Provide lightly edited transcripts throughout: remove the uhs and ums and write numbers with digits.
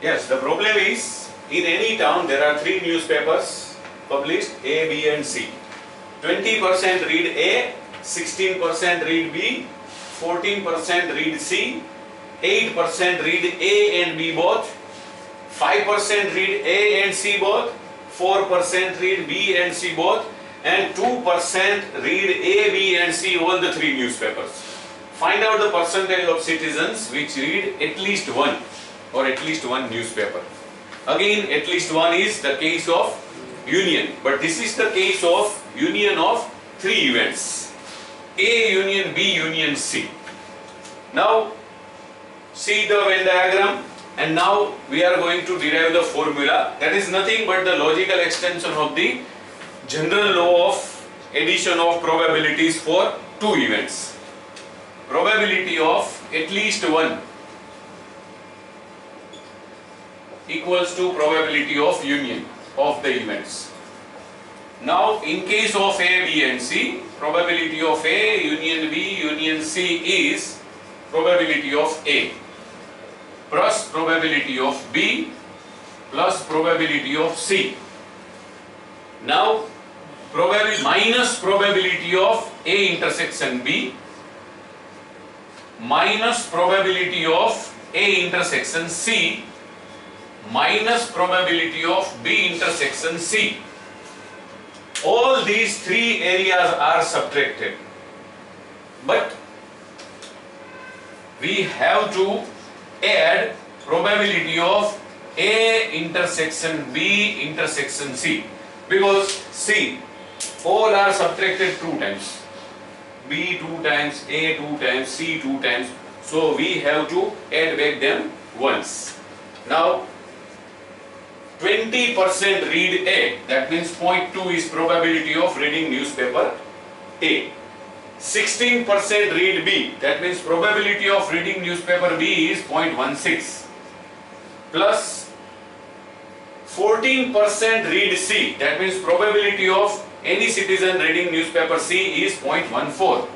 Yes, the problem is, in any town there are 3 newspapers published, A, B and C. 20% read A, 16% read B, 14% read C, 8% read A and B both, 5% read A and C both, 4% read B and C both, and 2% read A, B and C, all the 3 newspapers. Find out the percentage of citizens which read at least one or at least one newspaper. Again, at least one is the case of union, but this is the case of union of 3 events, A union B union C. Now see the Venn diagram, and now we are going to derive the formula that is nothing but the logical extension of the general law of addition of probabilities for 2 events. Probability of at least one equals to probability of union of the events. Now in case of A, B and C, probability of A union B union C is probability of A plus probability of B plus probability of C. Now minus probability of A intersection B minus probability of A intersection C minus probability of B intersection C. All these 3 areas are subtracted, but we have to add probability of A intersection B intersection C, because see, all are subtracted 2 times, B 2 times, A 2 times, C 2 times, so we have to add back them once. Now 20% read A, that means 0.2 is probability of reading newspaper A. 16% read B, that means probability of reading newspaper B is 0.16, plus 14% read C, that means probability of any citizen reading newspaper C is 0.14.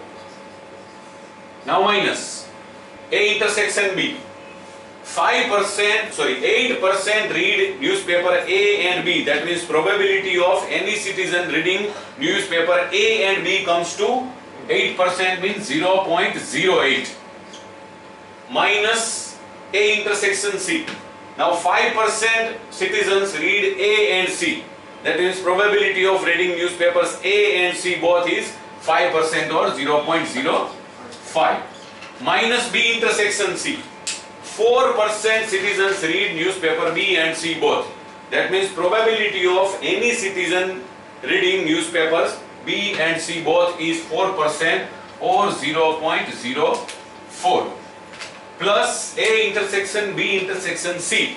Now minus A intersection B, 8% read newspaper A and B, that means probability of any citizen reading newspaper A and B comes to 8%, means 0.08, minus A intersection C. Now 5% citizens read A and C, that means probability of reading newspapers A and C both is 5% or 0.05, minus B intersection C. 4% citizens read newspaper B and C both. That means probability of any citizen reading newspapers B and C both is 4% or 0.04, plus A intersection B intersection C.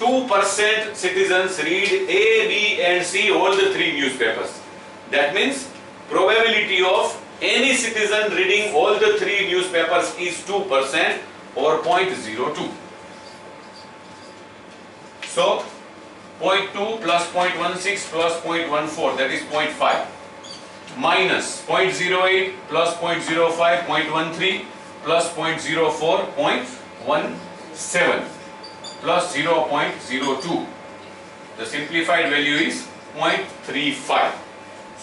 2% citizens read A, B and C, all the 3 newspapers. That means probability of any citizen reading all the 3 newspapers is 2% or 0.02. So 0.2 plus 0.16 plus 0.14, that is 0.5, minus 0.08 plus 0.05, 0.13 plus 0.04, 0.17 plus 0.02. The simplified value is 0.35.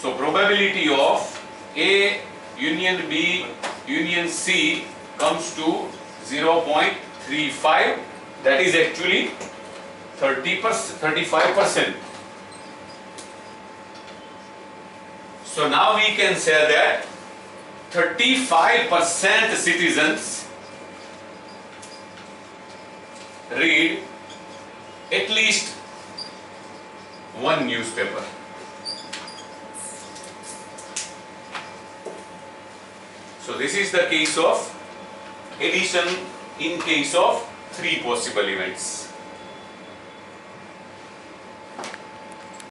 So probability of A union B union C comes to 0.35, that is actually 35%. So now we can say that 35% citizens read at least one newspaper. So this is the case of addition in case of 3 possible events.